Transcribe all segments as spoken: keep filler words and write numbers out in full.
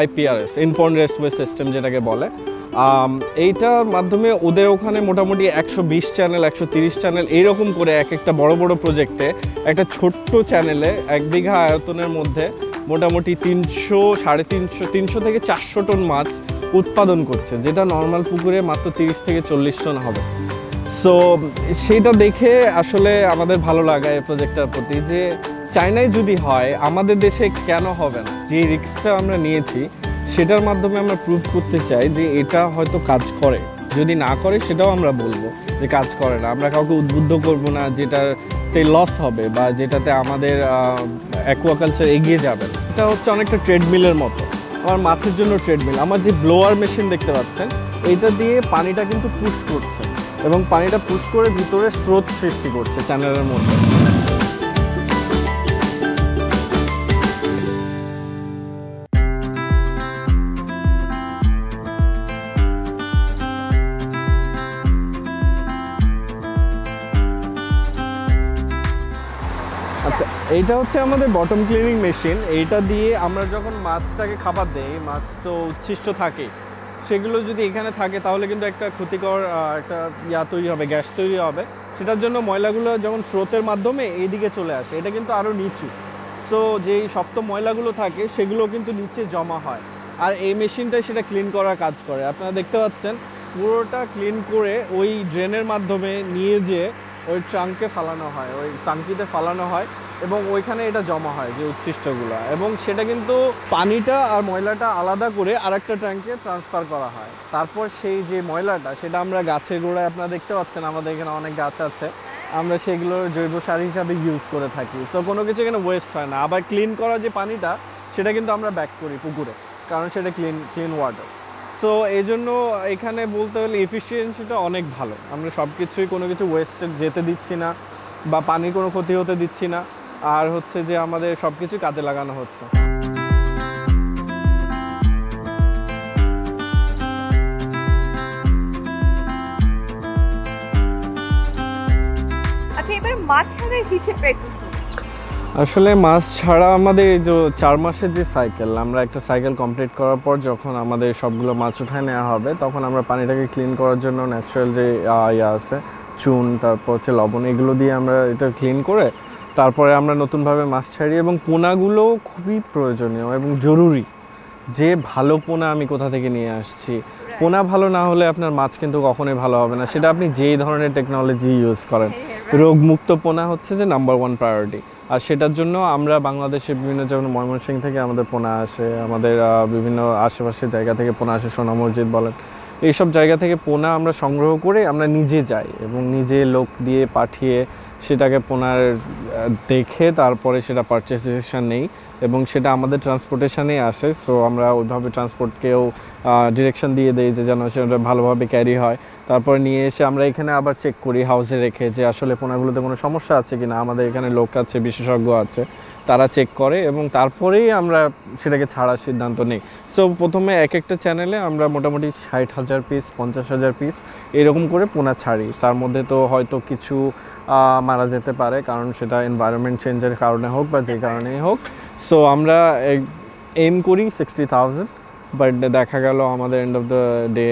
IPRS ইনপন্ড raceway system যেটাকে বলে এইটার মাধ্যমে ওদের ওখানে মোটামুটি একশো বিশ চ্যানেল একশো তিরিশ চ্যানেল এইরকম করে এক একটা বড় বড় প্রজেক্টে একটা ছোট্ট চ্যানেলে এক বিঘা আয়তনের মধ্যে মোটামুটি তিনশো সাড়ে তিনশো তিনশো থেকে চারশো টন মাছ উৎপাদন করছে, যেটা নর্মাল পুকুরে মাত্র তিরিশ থেকে চল্লিশ টন হবে। সো সেটা দেখে আসলে আমাদের ভালো লাগা এই প্রজেক্টটার প্রতি, যে চায়নায় যদি হয় আমাদের দেশে কেন হবে না। যে রিস্কটা আমরা নিয়েছি সেটার মাধ্যমে আমরা প্রুভ করতে চাই যে এটা হয়তো কাজ করে, যদি না করে সেটাও আমরা বলবো যে কাজ করে না। আমরা কাউকে উদ্বুদ্ধ করব না যেটাতে লস হবে বা যেটাতে আমাদের অ্যাকোয়াকালচার এগিয়ে যাবে। এটা হচ্ছে অনেকটা ট্রেডমিলের মতো, আমার মাছের জন্য ট্রেডমিল। আমার যে ব্লোয়ার মেশিন দেখতে পাচ্ছেন, এইটা দিয়ে পানিটা কিন্তু পুশ করছে এবং পানিটা পুশ করে ভিতরে স্রোত সৃষ্টি করছে চ্যানেলের মধ্যে। আচ্ছা, এইটা হচ্ছে আমাদের বটম ক্লিনিং মেশিন। এইটা দিয়ে আমরা যখন মাছটাকে খাবার দিই, মাছ তো উচ্ছিষ্ট থাকে, সেগুলো যদি এখানে থাকে তাহলে কিন্তু একটা ক্ষতিকর একটা ইয়া তৈরি হবে, গ্যাস তৈরি হবে। সেটার জন্য ময়লাগুলো যখন স্রোতের মাধ্যমে এইদিকে চলে আসে, এটা কিন্তু আরও নিচু, সো যেই শক্ত ময়লাগুলো থাকে সেগুলো কিন্তু নিচে জমা হয়, আর এই মেশিনটাই সেটা ক্লিন করার কাজ করে। আপনারা দেখতে পাচ্ছেন পুরোটা ক্লিন করে ওই ড্রেনের মাধ্যমে নিয়ে যেয়ে ওই ট্রাঙ্কে ফালানো হয়, ওই ট্রাঙ্কিতে ফালানো হয় এবং ওইখানে এটা জমা হয় যে উচ্ছিষ্টগুলো, এবং সেটা কিন্তু পানিটা আর ময়লাটা আলাদা করে আরেকটা ট্যাঙ্কে ট্রান্সফার করা হয়। তারপর সেই যে ময়লাটা সেটা আমরা গাছের গোড়ায়, আপনারা দেখতে পাচ্ছেন আমাদের এখানে অনেক গাছ আছে, আমরা সেগুলো জৈব সার হিসাবে ইউজ করে থাকি। সো কোনো কিছু এখানে ওয়েস্ট হয় না। আবার ক্লিন করা যে পানিটা সেটা কিন্তু আমরা ব্যাক করি পুকুরে, কারণ সেটা ক্লিন ক্লিন ওয়াটার। সো এই জন্য এখানে বলতে হলে এফিসিয়েন্সিটা অনেক ভালো, আমরা সব কিছুই কোনো কিছু ওয়েস্ট যেতে দিচ্ছি না বা পানির কোনো ক্ষতি হতে দিচ্ছি না, আর হচ্ছে যে আমাদের সব কিছু কাজে লাগানো হচ্ছে। আচ্ছা, এবার মাছ ছাড়াই হিসেবে একটু আসলে মাছ ছাড়া আমাদের এই যে চার মাসের যে সাইকেল, আমরা একটা সাইকেল কমপ্লিট করার পর যখন আমাদের সবগুলো মাছ উঠায় নেওয়া হবে, তখন আমরা পানিটাকে ক্লিন করার জন্য ন্যাচারাল যে ইয়া আছে চুন, তারপর হচ্ছে লবণ, এগুলো দিয়ে আমরা এটা ক্লিন করে তারপরে আমরা নতুনভাবে মাছ ছাড়ি। এবং পোনাগুলো খুবই প্রয়োজনীয় এবং জরুরি, যে ভালো পোনা আমি কোথা থেকে নিয়ে আসছি। পোনা ভালো না হলে আপনার মাছ কিন্তু কখনোই ভালো হবে না, সেটা আপনি যেই ধরনের টেকনোলজি ইউজ করেন। রোগমুক্ত পোনা হচ্ছে যে নাম্বার ওয়ান প্রায়োরিটি, আর সেটার জন্য আমরা বাংলাদেশে বিভিন্ন, যেমন ময়মনসিংহ থেকে আমাদের পোনা আসে, আমাদের বিভিন্ন আশেপাশের জায়গা থেকে পোনা আসে, সোনা মসজিদ বলেন, এইসব জায়গা থেকে পোনা আমরা সংগ্রহ করে আমরা নিজে যাই এবং নিজে লোক দিয়ে পাঠিয়ে সেটাকে পোনার দেখে তারপরে সেটা পারচেসেশন নেই এবং সেটা আমাদের ট্রান্সপোর্টেশনে আসে। সো আমরা ওইভাবে ট্রান্সপোর্টকেও ডিরেকশন দিয়ে দিই যে যেন সেটা ভালোভাবে ক্যারি হয়। তারপরে নিয়ে এসে আমরা এখানে আবার চেক করি হাউসে রেখে, যে আসলে পোনাগুলোতে কোনো সমস্যা আছে কি না। আমাদের এখানে লোক আছে, বিশেষজ্ঞ আছে, তারা চেক করে এবং তারপরেই আমরা সেটাকে ছাড়ার সিদ্ধান্ত নিই। সো প্রথমে এক একটা চ্যানেলে আমরা মোটামুটি ষাট হাজার পিস পঞ্চাশ হাজার পিস এরকম করে পোনা ছাড়ি। তার মধ্যে তো হয়তো কিছু মারা যেতে পারে, কারণ সেটা এনভায়রনমেন্ট চেঞ্জের কারণে হোক বা যে কারণেই হোক। সো আমরা এম করি সিক্সটি থাউজেন্ড, বাট দেখা গেল আমাদের end of the day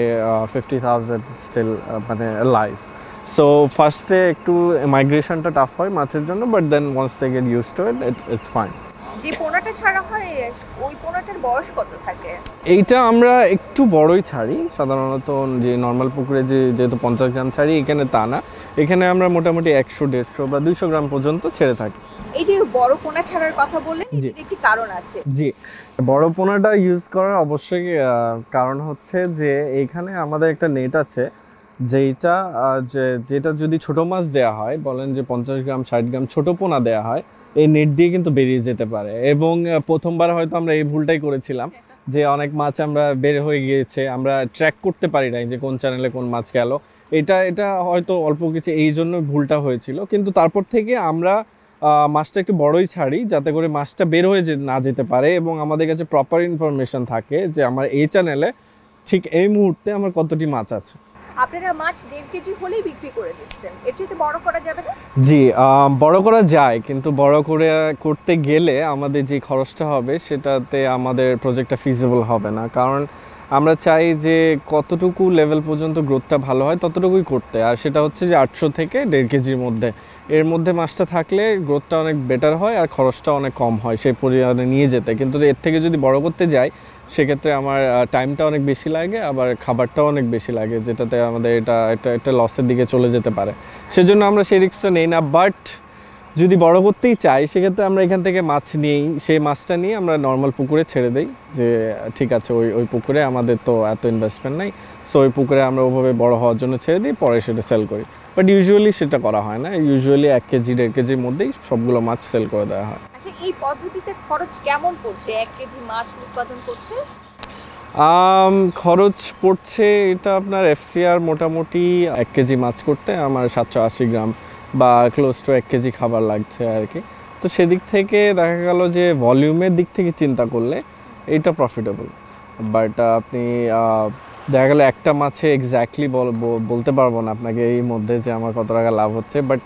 fifty thousand still মানে লাইফ। সো ফার্স্টে একটু মাইগ্রেশনটা টাফ হয় মাছের জন্য, but then once they get used to it it's fine. যে পোনাটা ছাড়া হয় ওই পোনাটার বয়স কত থাকে? এইটা আমরা একটু বড়ই ছাড়ি সাধারণত, যে নর্মাল পুকুরে যে যেহেতু পঞ্চাশ গ্রাম ছাড়ি, এখানে তা না। এখানে আমরা মোটামুটি একশো দেড়শো বা দুইশো গ্রাম পর্যন্ত ছেড়ে থাকি। এই যে বড় পোনা ছাড়ার কথা বলে, একটি কারণ আছে। জি, বড় পোনাটা ইউজ করার অবশ্যই কারণ হচ্ছে যে এখানে আমাদের একটা নেট আছে, যেটা যেটা যদি ছোট মাছ দেয়া হয়, বলেন যে পঞ্চাশ গ্রাম ষাট গ্রাম ছোট পোনা দেয়া হয়, এই নেট দিয়ে কিন্তু বেরিয়ে যেতে পারে। এবং প্রথমবার হয়তো আমরা এই ভুলটাই করেছিলাম যে অনেক মাছ আমরা বের হয়ে গিয়েছে, আমরা ট্র্যাক করতে পারি নাই যে কোন চ্যানেলে কোন মাছ গেল। এটা এটা হয়তো অল্প কিছু এই জন্য ভুলটা হয়েছিল, কিন্তু তারপর থেকে আমরা মাছটা একটু বড়ই ছাড়ি যাতে করে মাছটা বের হয়ে না যেতে পারে এবং আমাদের কাছে প্রপার ইনফরমেশন থাকে যে আমার এই চ্যানেলে ঠিক এই মুহূর্তে আমার কতটি মাছ আছে। আপনারা মাছ দেড় কেজি হলেই বিক্রি করে দিচ্ছেন, এর থেকে বড় করা যাবে না? জি, বড় করা যায়, কিন্তু বড় করে করতে গেলে আমাদের যে খরচটা হবে সেটাতে আমাদের প্রজেক্টটা ফিজিবল হবে না, কারণ আমরা চাই যে কতটুকু লেভেল পর্যন্ত গ্রোথটা ভালো হয় ততটুকুই করতে, আর সেটা হচ্ছে যে আটশো থেকে দেড় কেজির মধ্যে, এর মধ্যে মাছটা থাকলে গ্রোথটা অনেক বেটার হয় আর খরচটা অনেক কম হয় সেই পরিমাণে নিয়ে যেতে। কিন্তু এর থেকে যদি বড় করতে যাই সেক্ষেত্রে আমার টাইমটা অনেক বেশি লাগে, আবার খাবারটাও অনেক বেশি লাগে, যেটাতে আমাদের এটা একটা একটা লসের দিকে চলে যেতে পারে, সেজন্য আমরা সেই রিস্কটা নেই না। বাট যদি বড় করতেই চাই সেক্ষেত্রে আমরা এখান থেকে মাছ নিয়েই, সেই মাছটা নিয়ে আমরা নর্মাল পুকুরে ছেড়ে দিই যে ঠিক আছে ওই ওই পুকুরে আমাদের তো এত ইনভেস্টমেন্ট নাই, সো ওই পুকুরে আমরা ওভাবে বড় হওয়ার জন্য ছেড়ে দিই, পরে সেটা সেল করি। বাট ইউজুয়ালি সেটা করা হয় না, ইউজুয়ালি এক কেজি দেড় কেজির মধ্যেই সবগুলো মাছ সেল করে দেওয়া হয়। আচ্ছা, এই পদ্ধতিতে খরচ কেমন পড়ছে এক কেজি মাছ উৎপাদন করতে? খরচ পড়ছে এটা আপনার এফসিআর মোটামুটি এক কেজি মাছ করতে আমার সাতশো আশি গ্রাম বা ক্লোজ টু এক কেজি খাবার লাগছে আর কি, তো সেদিক থেকে দেখা গেল যে ভলিউমের দিক থেকে চিন্তা করলে এটা প্রফিটেবল। বাট আপনি দেখা গেল একটা মাছে এক্স্যাক্টলি বলতে পারবো না আপনাকে এই মধ্যে যে আমার কত টাকা লাভ হচ্ছে, বাট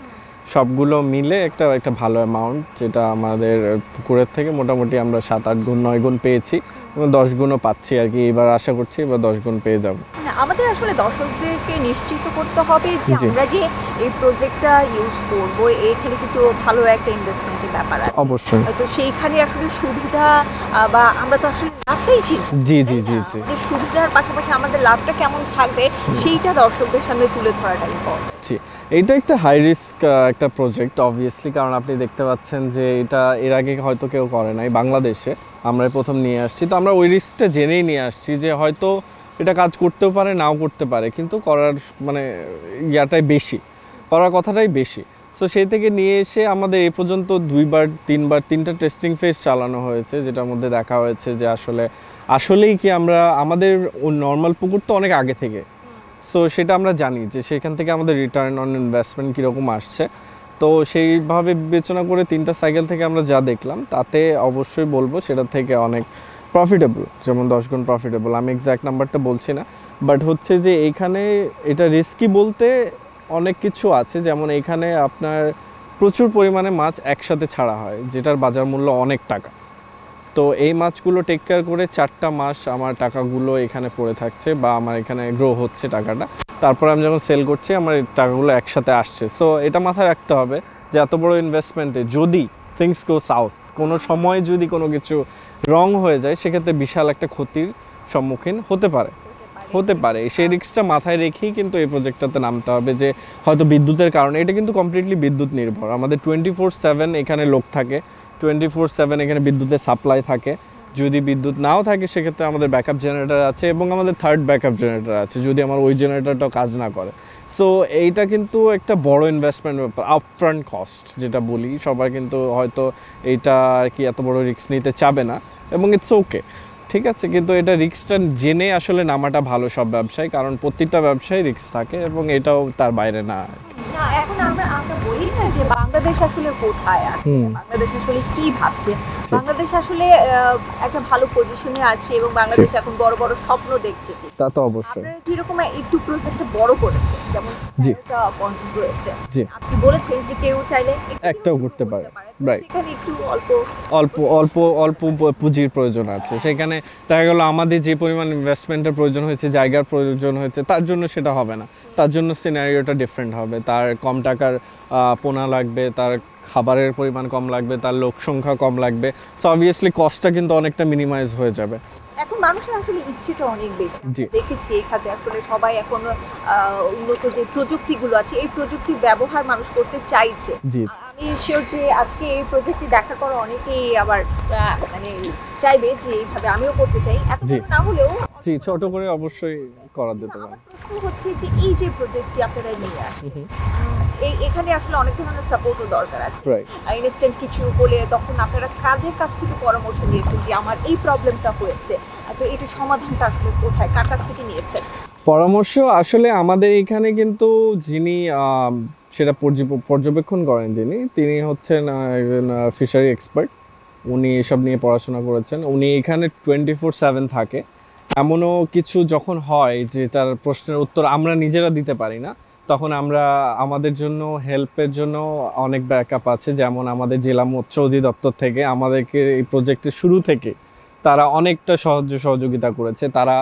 সবগুলো মিলে একটা একটা ভালো অ্যামাউন্ট যেটা আমাদের পুকুরের থেকে মোটামুটি আমরা সাত আট গুণ নয় গুণ পেয়েছি এবং দশ গুণও পাচ্ছি আর কি, এবার আশা করছি এবার দশ গুণ পেয়ে যাব। আমাদের আসলে দর্শকদেরকে নিশ্চিত করতে হবে যে আমরা যে এই প্রজেক্টটা ইউজ করব এখানে কিন্তু ভালো একটা ইনভেস্টমেন্টের ব্যাপার আছে অবশ্যই, তো সেইখানে আসলে সুবিধা বা আমরা তো আসলে লাভটাই চিনি, জি জি জি জি, সুবিধার পাশাপাশি আমাদের লাভটা কেমন থাকবে সেইটা দর্শকদের সামনে তুলে ধরাটা ইম্পর্টেন্ট। জি, এইটা একটা হাই রিস্ক একটা প্রজেক্ট অবভিয়াসলি, কারণ আপনি দেখতে পাচ্ছেন যে এটা এর আগে হয়তো কেউ করে নাই বাংলাদেশে, আমরা প্রথম নিয়ে আসছি, তো আমরা ওই রিস্কটা জেনেই নিয়ে আসছি যে হয়তো এটা কাজ করতেও পারে নাও করতে পারে, কিন্তু করার মানে ইয়াটাই বেশি, করার কথাটাই বেশি। তো সেই থেকে নিয়ে এসে আমাদের এ পর্যন্ত দুইবার তিনবার তিনটা টেস্টিং ফেজ চালানো হয়েছে, যেটার মধ্যে দেখা হয়েছে যে আসলে আসলেই কি আমরা আমাদের নর্মাল পুকুর তো অনেক আগে থেকে, সো সেটা আমরা জানি যে সেখান থেকে আমাদের রিটার্ন অন ইনভেস্টমেন্ট কীরকম আসছে, তো সেইভাবে বিবেচনা করে তিনটা সাইকেল থেকে আমরা যা দেখলাম তাতে অবশ্যই বলবো সেটা থেকে অনেক প্রফিটেবল, যেমন দশ গুণ প্রফিটেবল। আমি এক্স্যাক্ট নাম্বারটা বলছি না, বাট হচ্ছে যে এইখানে এটা রিস্কি বলতে অনেক কিছু আছে, যেমন এইখানে আপনার প্রচুর পরিমাণে মাছ একসাথে ছাড়া হয় যেটার বাজার মূল্য অনেক টাকা, তো এই মাছগুলো টেক কেয়ার করে চারটা মাস আমার টাকাগুলো এখানে পড়ে থাকছে বা আমার এখানে গ্রো হচ্ছে টাকাটা, তারপরে আমি যখন সেল করছি আমার টাকাগুলো একসাথে আসছে। সো এটা মাথায় রাখতে হবে যে এত বড় ইনভেস্টমেন্টে যদি থিংস গো সাউথ, কোনো সময় যদি কোনো কিছু রং হয়ে যায় সেক্ষেত্রে বিশাল একটা ক্ষতির সম্মুখীন হতে পারে হতে পারে সেই রিস্কটা মাথায় রেখেই কিন্তু এই প্রজেক্টটাতে নামতে হবে। যে হয়তো বিদ্যুতের কারণে, এটা কিন্তু কমপ্লিটলি বিদ্যুৎ নির্ভর, আমাদের টোয়েন্টি ফোর সেভেন এখানে লোক থাকে, টোয়েন্টি ফোর সেভেন এখানে বিদ্যুতের সাপ্লাই থাকে, যদি বিদ্যুৎ নাও থাকে সেক্ষেত্রে আমাদের ব্যাকআপ জেনারেটর আছে এবং আমাদের থার্ড ব্যাকআপ জেনারেটর আছে যদি আমার ওই জেনারেটরটাও কাজ না করে। সো এইটা কিন্তু একটা বড় ইনভেস্টমেন্ট ব্যাপার, আপফ্রন্ট কস্ট যেটা বলি, সবার কিন্তু হয়তো এইটা আর কি এত বড় রিস্ক নিতে চাবে না এবং ইটস ওকে, ঠিক আছে, কিন্তু এটা রিস্কটা জেনে আসলে নামাটা ভালো সব ব্যবসায়, কারণ প্রত্যেকটা ব্যবসায় রিস্ক থাকে এবং এটাও তার বাইরে না। এখন আমরা আমরা বলি না যে বাংলাদেশ আসলে কোথায় আছে, বাংলাদেশ আসলে কি ভাবছে, বাংলাদেশ আসলে একটা ভালো পজিশনে আছে এবং বাংলাদেশ এখন বড় বড় স্বপ্ন দেখছে, তা তো অবশ্যই। আপনারা যেরকম একটু প্রজেক্টটা বড় করেছে, যেমন একটা কন্ট্রাক্ট রয়েছে, আপনি বলেছেন যে কেউ চাইলে একটাও করতে পারে, রাইট, সেখানে একটু অল্প অল্প অল্প অল্প পুঁজির প্রয়োজন আছে, সেখানে দেখা গেল আমাদের যে পরিমাণ ইনভেস্টমেন্টের প্রয়োজন হয়েছে, জায়গার প্রয়োজন হয়েছে, তার জন্য সেটা হবে না, তার জন্য সিনারিওটা ডিফারেন্ট হবে, তার কম টাকার পোনা লাগবে, তার খাবারের পরিমাণ কম লাগবে, তার লোক সংখ্যা কম লাগবে, সো অবভিয়াসলি কস্টটা কিন্তু অনেকটা মিনিমাইজ হয়ে যাবে। এখন মানুষের আসলে ইচ্ছেটা অনেক বেশি, দেখেছি এই খাতে আসলে সবাই এখন উন্নত যে প্রযুক্তিগুলো আছে এই প্রযুক্তির ব্যবহার মানুষ করতে চাইছে। আমি শিওর যে আজকে এই প্রজেক্টটি দেখা করা অনেকেই আবার মানে চাইবে যে এইভাবে আমিও করতে চাই, এত না হলেও জি ছোট করে অবশ্যই করা যেতে পারে। প্রশ্ন হচ্ছে যে এই যে প্রজেক্টটি আপনারা নিয়ে আসেন এই এখানে আসলে অনেক ধরনের সাপোর্টও দরকার আছে, ইনস্ট্যান্ট কিছু বলে তখন আপনারা কাদের কাছ থেকে পরামর্শ নিয়েছেন যে আমার এই প্রবলেমটা হয়েছে, তো এটা সমাধানটা আসলে কোথায়, কার কাছ থেকে নিয়েছেন পরামর্শ? আসলে আমাদের এখানে কিন্তু যিনি সেটা পর্যবেক্ষণ করেন যিনি, তিনি হচ্ছেন একজন ফিশারি এক্সপার্ট, উনি এসব নিয়ে পড়াশোনা করেছেন, উনি এখানে টোয়েন্টি ফোর সেভেন থাকে এমনও কিছু যখন হয় যে তার প্রশ্নের উত্তর আমরা নিজেরা দিতে পারি না, তখন আমরা আমাদের জন্য হেল্পের জন্য অনেক ব্যাকআপ আছে। যেমন আমাদের জেলা মৎস্য অধিদপ্তর থেকে আমাদেরকে এই প্রজেক্টের শুরু থেকে তারা অনেকটা সাহায্য সহযোগিতা করেছে। তারা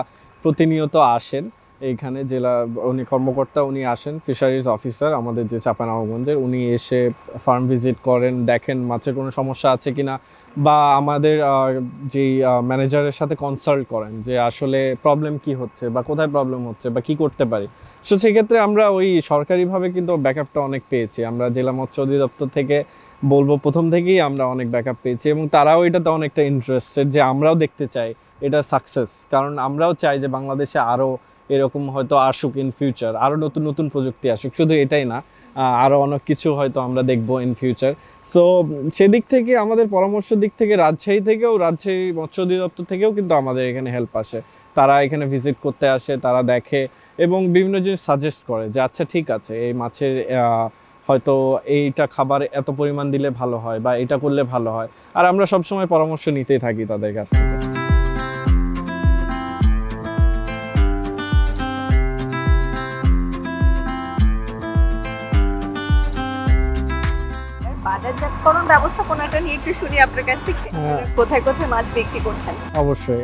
প্রতিনিয়ত আসেন এইখানে, জেলা উনি কর্মকর্তা উনি আসেন, ফিশারিজ অফিসার আমাদের যে চাঁপাইনবাবগঞ্জের, উনি এসে ফার্ম ভিজিট করেন, দেখেন মাছের কোনো সমস্যা আছে কিনা, বা আমাদের যেই ম্যানেজারের সাথে কনসাল্ট করেন যে আসলে প্রবলেম কি হচ্ছে বা কোথায় প্রবলেম হচ্ছে বা কি করতে পারি। সো সেক্ষেত্রে আমরা ওই সরকারিভাবে কিন্তু ব্যাকআপটা অনেক পেয়েছি। আমরা জেলা মৎস্য অধিদপ্তর থেকে বলবো প্রথম থেকেই আমরা অনেক ব্যাকআপ পেয়েছি, এবং তারাও এটাতে অনেকটা ইন্টারেস্টেড যে আমরাও দেখতে চাই এটা সাকসেস, কারণ আমরাও চাই যে বাংলাদেশে আরও এরকম হয়তো আসুক ইন ফিউচার, আরও নতুন নতুন প্রযুক্তি আসুক। শুধু এটাই না, আরও অনেক কিছু হয়তো আমরা দেখব ইন ফিউচার। সো সেদিক থেকে আমাদের পরামর্শের দিক থেকে রাজশাহী থেকেও, রাজশাহী মৎস্য অধিদপ্তর থেকেও কিন্তু আমাদের এখানে হেল্প আসে। তারা এখানে ভিজিট করতে আসে, তারা দেখে এবং বিভিন্ন জিনিস সাজেস্ট করে যে আচ্ছা ঠিক আছে এই মাছের হয়তো এইটা খাবার এত পরিমাণ দিলে ভালো হয় বা এটা করলে ভালো হয়। আর আমরা সবসময় পরামর্শ নিতেই থাকি তাদের কাছ থেকে। অবশ্যই।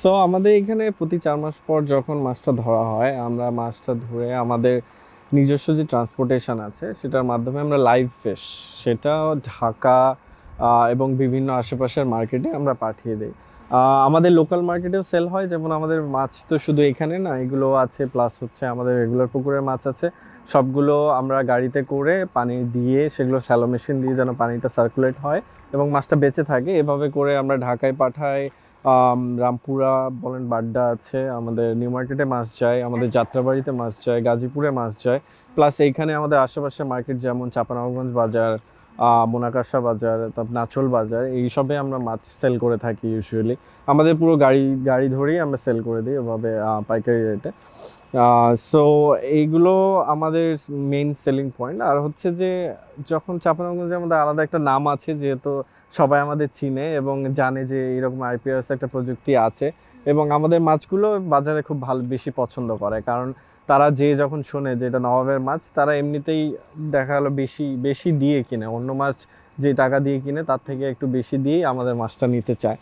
সো আমাদের এখানে প্রতি চার মাস পর যখন মাছটা ধরা হয়, আমরা মাছটা ধরে আমাদের নিজস্ব যে ট্রান্সপোর্টেশন আছে সেটার মাধ্যমে আমরা লাইভ ফিশ সেটা ঢাকা এবং বিভিন্ন আশেপাশের মার্কেটে আমরা পাঠিয়ে দিই। আমাদের লোকাল মার্কেটেও সেল হয়, যেমন আমাদের মাছ তো শুধু এখানে না, এগুলো আছে, প্লাস হচ্ছে আমাদের রেগুলার পুকুরের মাছ আছে, সবগুলো আমরা গাড়িতে করে পানি দিয়ে সেগুলো স্যালো মেশিন দিয়ে যেন পানিটা সার্কুলেট হয় এবং মাছটা বেঁচে থাকে, এভাবে করে আমরা ঢাকায় পাঠাই। রামপুরা বলেন, বাড্ডা আছে, আমাদের নিউ মার্কেটে মাছ যায়, আমাদের যাত্রাবাড়িতে মাছ যায়, গাজীপুরে মাছ যায়, প্লাস এইখানে আমাদের আশেপাশে মার্কেট যেমন চাঁপাইনবাবগঞ্জ বাজার, মোনাকাশা বাজার, তারপর নাচল বাজার, এইসবে আমরা মাছ সেল করে থাকি। ইউজুয়ালি আমাদের পুরো গাড়ি গাড়ি ধরেই আমরা সেল করে দিই ওভাবে পাইকারি রেটে। সো এইগুলো আমাদের মেইন সেলিং পয়েন্ট। আর হচ্ছে যে যখন চাঁপাইনবাবগঞ্জে আমাদের আলাদা একটা নাম আছে, যেহেতু সবাই আমাদের চিনে এবং জানে যে এরকম আইপিআরএস একটা প্রযুক্তি আছে, এবং আমাদের মাছগুলো বাজারে খুব ভালো বেশি পছন্দ করে, কারণ তারা যে যখন শোনে যে এটা নবাবের মাছ, তারা এমনিতেই দেখা গেলো বেশি বেশি দিয়ে কিনে, অন্য মাছ যে টাকা দিয়ে কিনে তার থেকে একটু বেশি দিয়েই আমাদের মাছটা নিতে চায়।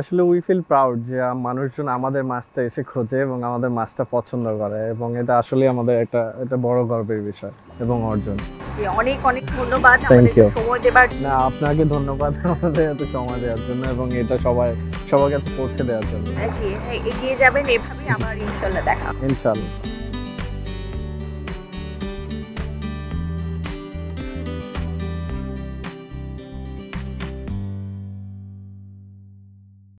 আসলে উই ফিল প্রাউড যে মানুষজন আমাদের মাছটা এসে খোঁজে এবং আমাদের মাছটা পছন্দ করে, এবং এটা আসলে আমাদের একটা একটা বড় গর্বের বিষয় এবং অর্জন। অনেক অনেক ধন্যবাদ আমাদের সময় দেওয়ার জন্য। না, আপনাকে ধন্যবাদ আমাদের এত সময় দেওয়ার জন্য এবং এটা সবাই সবার কাছে পৌঁছে দেওয়ার জন্য। জি, এগিয়ে যাবেন এভাবে, আবার ইনশাআল্লাহ দেখা হবে। ইনশাআল্লাহ।